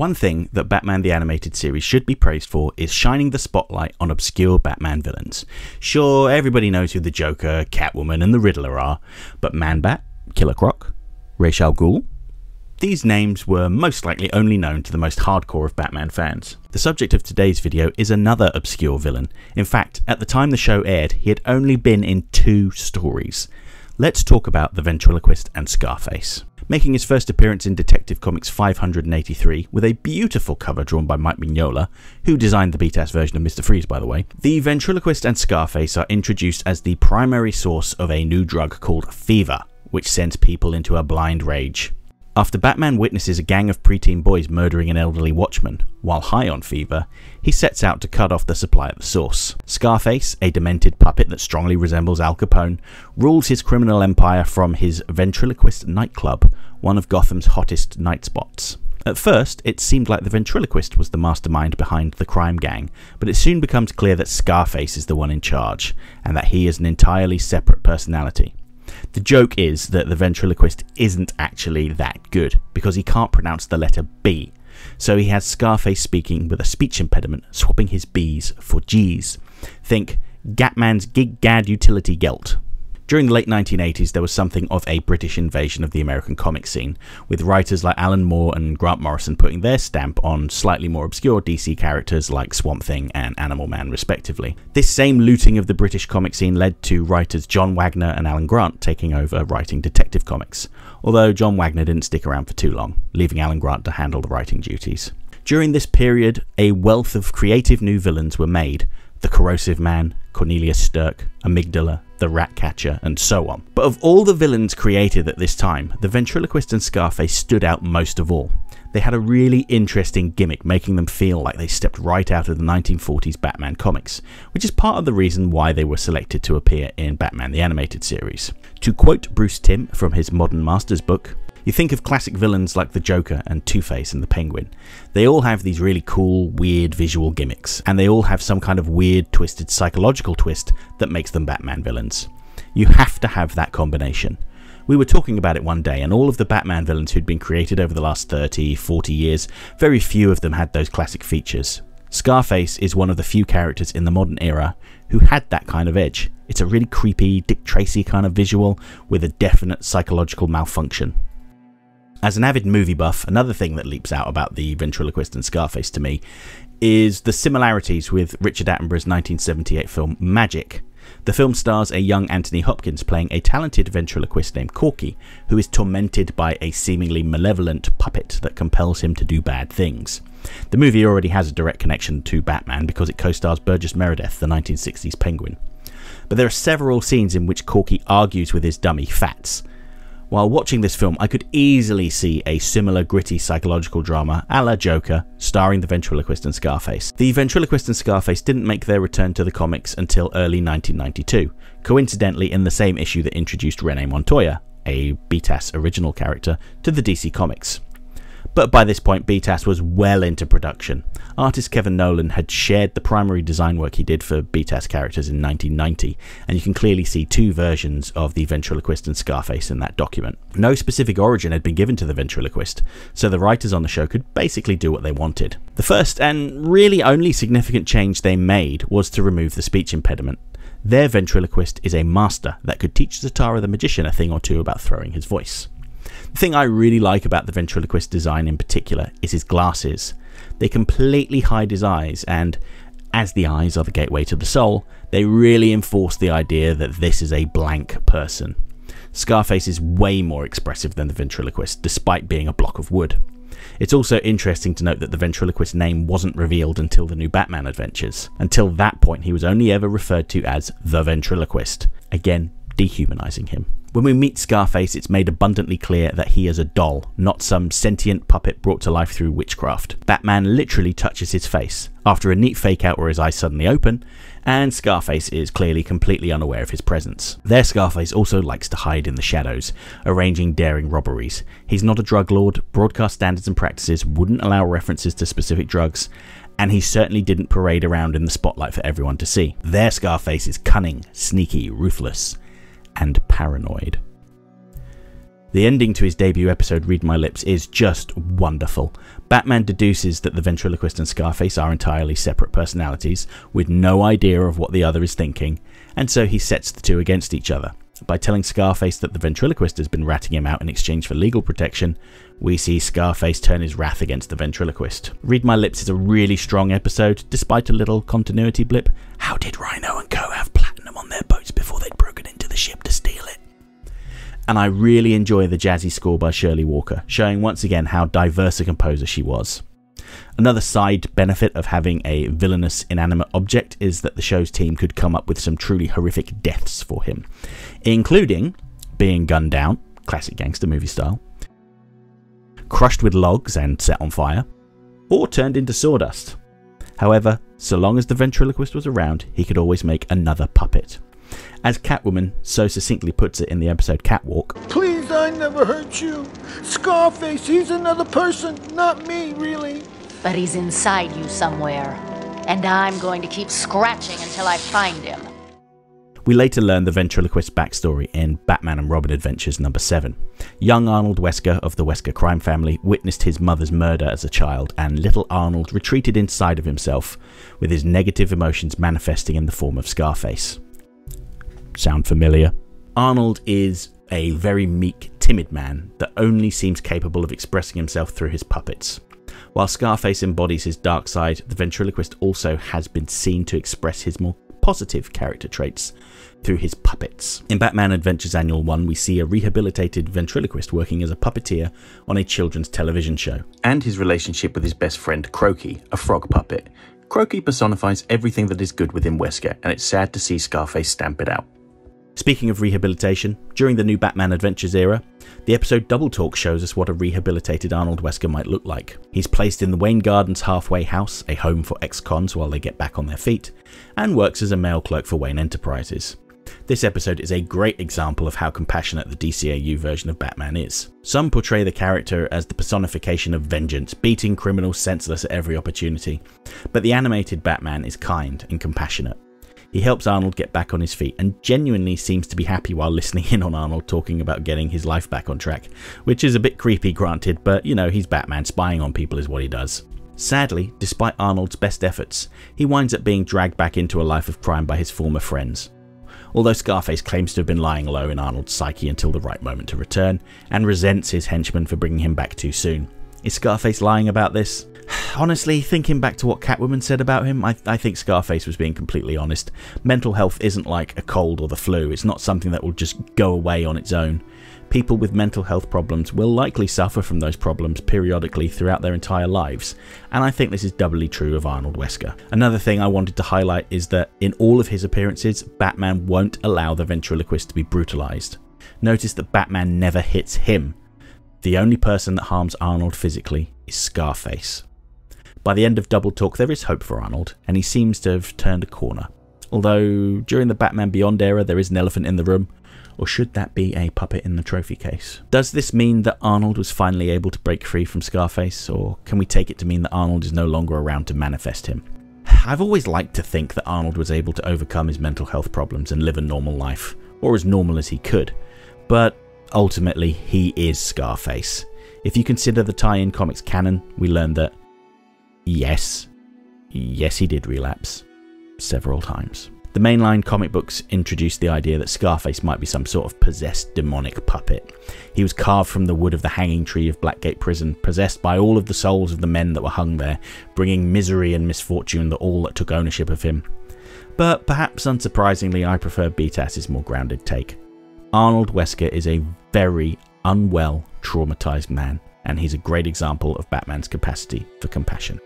One thing that Batman the Animated Series should be praised for is shining the spotlight on obscure Batman villains. Sure, everybody knows who the Joker, Catwoman and the Riddler are, but Man-Bat, Killer Croc, Ra's al Ghul, these names were most likely only known to the most hardcore of Batman fans. The subject of today's video is another obscure villain. In fact, at the time the show aired, he had only been in 2 stories. Let's talk about The Ventriloquist and Scarface. Making his first appearance in Detective Comics 583 with a beautiful cover drawn by Mike Mignola, who designed the BTAS version of Mr. Freeze by the way, The Ventriloquist and Scarface are introduced as the primary source of a new drug called fever, which sends people into a blind rage. After Batman witnesses a gang of preteen boys murdering an elderly watchman, while high on fever, he sets out to cut off the supply at the source. Scarface, a demented puppet that strongly resembles Al Capone, rules his criminal empire from his ventriloquist nightclub, one of Gotham's hottest night spots. At first, it seemed like the ventriloquist was the mastermind behind the crime gang, but it soon becomes clear that Scarface is the one in charge, and that he is an entirely separate personality. The joke is that the ventriloquist isn't actually that good, because he can't pronounce the letter B, so he has Scarface speaking with a speech impediment, swapping his B's for G's. Think Gatman's Gig Gad Utility Gelt. During the late 1980s there was something of a British invasion of the American comic scene, with writers like Alan Moore and Grant Morrison putting their stamp on slightly more obscure DC characters like Swamp Thing and Animal Man respectively. This same looting of the British comic scene led to writers John Wagner and Alan Grant taking over writing Detective Comics, although John Wagner didn't stick around for too long, leaving Alan Grant to handle the writing duties. During this period a wealth of creative new villains were made: the Corrosive Man, Cornelius Sturk, Amygdala, the Rat Catcher, and so on. But of all the villains created at this time, the Ventriloquist and Scarface stood out most of all. They had a really interesting gimmick, making them feel like they stepped right out of the 1940s Batman comics, which is part of the reason why they were selected to appear in Batman the Animated Series. To quote Bruce Timm from his Modern Masters book, "You think of classic villains like the Joker and Two-Face and the Penguin. They all have these really cool, weird visual gimmicks, and they all have some kind of weird, twisted psychological twist that makes them Batman villains. You have to have that combination. We were talking about it one day, and all of the Batman villains who'd been created over the last 30, 40 years, very few of them had those classic features. Scarface is one of the few characters in the modern era who had that kind of edge. It's a really creepy, Dick Tracy kind of visual with a definite psychological malfunction." As an avid movie buff, another thing that leaps out about the Ventriloquist and Scarface to me is the similarities with Richard Attenborough's 1978 film Magic. The film stars a young Anthony Hopkins playing a talented ventriloquist named Corky, who is tormented by a seemingly malevolent puppet that compels him to do bad things. The movie already has a direct connection to Batman because it co-stars Burgess Meredith, the 1960s Penguin. But there are several scenes in which Corky argues with his dummy Fats. While watching this film, I could easily see a similar gritty psychological drama a la Joker starring the Ventriloquist and Scarface. The Ventriloquist and Scarface didn't make their return to the comics until early 1992, coincidentally in the same issue that introduced Rene Montoya, a BTAS original character, to the DC Comics. But by this point BTAS was well into production. Artist Kevin Nolan had shared the primary design work he did for BTAS characters in 1990, and you can clearly see 2 versions of the Ventriloquist and Scarface in that document. No specific origin had been given to the Ventriloquist, so the writers on the show could basically do what they wanted. The first and really only significant change they made was to remove the speech impediment. Their Ventriloquist is a master that could teach Zatara the Magician a thing or two about throwing his voice. The thing I really like about the Ventriloquist design in particular is his glasses. They completely hide his eyes, and as the eyes are the gateway to the soul, they really enforce the idea that this is a blank person. Scarface is way more expressive than the Ventriloquist, despite being a block of wood. It's also interesting to note that the Ventriloquist's name wasn't revealed until the new Batman adventures. Until that point he was only ever referred to as the Ventriloquist, again dehumanizing him. When we meet Scarface, it's made abundantly clear that he is a doll, not some sentient puppet brought to life through witchcraft. Batman literally touches his face, after a neat fake out where his eyes suddenly open, and Scarface is clearly completely unaware of his presence. Their Scarface also likes to hide in the shadows, arranging daring robberies. He's not a drug lord, broadcast standards and practices wouldn't allow references to specific drugs, and he certainly didn't parade around in the spotlight for everyone to see. Their Scarface is cunning, sneaky, ruthless, and paranoid. The ending to his debut episode Read My Lips is just wonderful. Batman deduces that the ventriloquist and Scarface are entirely separate personalities with no idea of what the other is thinking, and so he sets the two against each other. By telling Scarface that the ventriloquist has been ratting him out in exchange for legal protection, we see Scarface turn his wrath against the ventriloquist. Read My Lips is a really strong episode, despite a little continuity blip. How did Rhino and Co have platinum on their boats before they'd broken into the ship to steal it? And I really enjoy the jazzy score by Shirley Walker, showing once again how diverse a composer she was. Another side benefit of having a villainous inanimate object is that the show's team could come up with some truly horrific deaths for him, including being gunned down, classic gangster movie style, crushed with logs and set on fire, or turned into sawdust. However, so long as the ventriloquist was around, he could always make another puppet. As Catwoman so succinctly puts it in the episode Catwalk, "Please, I never hurt you. Scarface, he's another person, not me, really. But he's inside you somewhere, and I'm going to keep scratching until I find him." We later learn the ventriloquist's backstory in Batman and Robin Adventures number 7. Young Arnold Wesker of the Wesker crime family witnessed his mother's murder as a child, and little Arnold retreated inside of himself, with his negative emotions manifesting in the form of Scarface. Sound familiar? Arnold is a very meek, timid man that only seems capable of expressing himself through his puppets. While Scarface embodies his dark side, the ventriloquist also has been seen to express his more positive character traits through his puppets. In Batman Adventures Annual 1, we see a rehabilitated ventriloquist working as a puppeteer on a children's television show. And his relationship with his best friend Croaky, a frog puppet. Croaky personifies everything that is good within Wesker, and it's sad to see Scarface stamp it out. Speaking of rehabilitation, during the new Batman Adventures era, the episode Double Talk shows us what a rehabilitated Arnold Wesker might look like. He's placed in the Wayne Gardens halfway house, a home for ex-cons while they get back on their feet, and works as a mail clerk for Wayne Enterprises. This episode is a great example of how compassionate the DCAU version of Batman is. Some portray the character as the personification of vengeance, beating criminals senseless at every opportunity, but the animated Batman is kind and compassionate. He helps Arnold get back on his feet and genuinely seems to be happy while listening in on Arnold talking about getting his life back on track, which is a bit creepy granted, but you know, he's Batman, spying on people is what he does. Sadly, despite Arnold's best efforts, he winds up being dragged back into a life of crime by his former friends. Although Scarface claims to have been lying low in Arnold's psyche until the right moment to return, and resents his henchmen for bringing him back too soon. Is Scarface lying about this? Honestly, thinking back to what Catwoman said about him, I think Scarface was being completely honest. Mental health isn't like a cold or the flu, it's not something that will just go away on its own. People with mental health problems will likely suffer from those problems periodically throughout their entire lives, and I think this is doubly true of Arnold Wesker. Another thing I wanted to highlight is that in all of his appearances, Batman won't allow the ventriloquist to be brutalized. Notice that Batman never hits him. The only person that harms Arnold physically is Scarface. By the end of Double Talk, there is hope for Arnold, and he seems to have turned a corner. Although, during the Batman Beyond era, there is an elephant in the room. Or should that be a puppet in the trophy case? Does this mean that Arnold was finally able to break free from Scarface, or can we take it to mean that Arnold is no longer around to manifest him? I've always liked to think that Arnold was able to overcome his mental health problems and live a normal life, or as normal as he could, but ultimately, he is Scarface. If you consider the tie-in comics canon, we learn that yes, he did relapse several times. The mainline comic books introduced the idea that Scarface might be some sort of possessed demonic puppet. He was carved from the wood of the hanging tree of Blackgate Prison, possessed by all of the souls of the men that were hung there, bringing misery and misfortune to all that took ownership of him. But perhaps unsurprisingly, I prefer BTAS's more grounded take. Arnold Wesker is a very unwell, traumatized man, and he's a great example of Batman's capacity for compassion.